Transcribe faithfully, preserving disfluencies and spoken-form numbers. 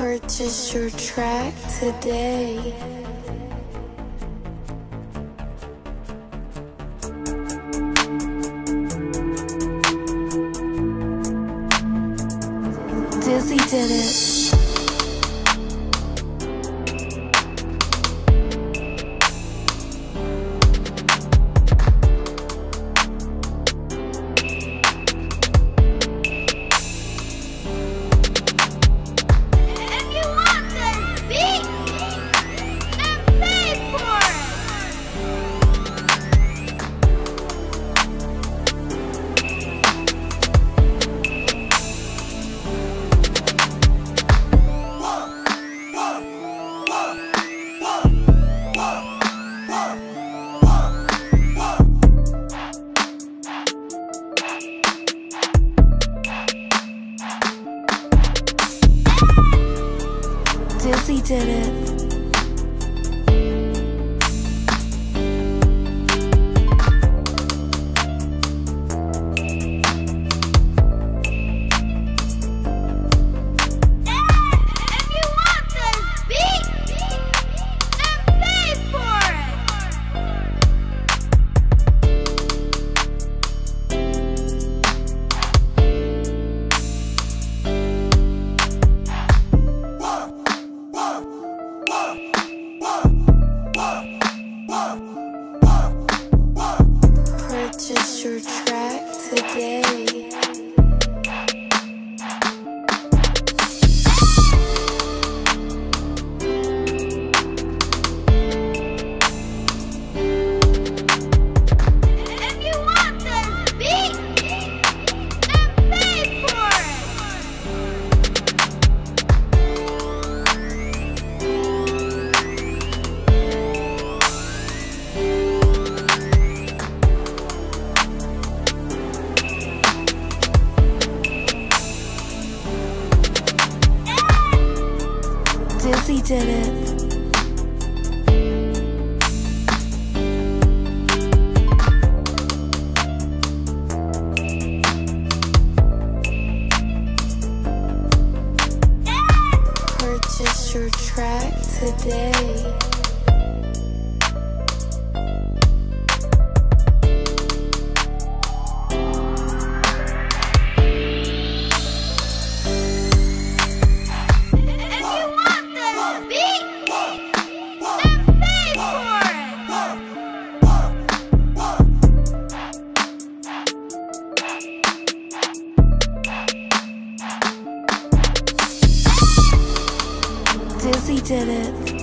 Purchase your track today. Dizzy did it. Dizzy did it. Purchase your track today. Dizzy did it. Purchase your track today. Dizzy did it.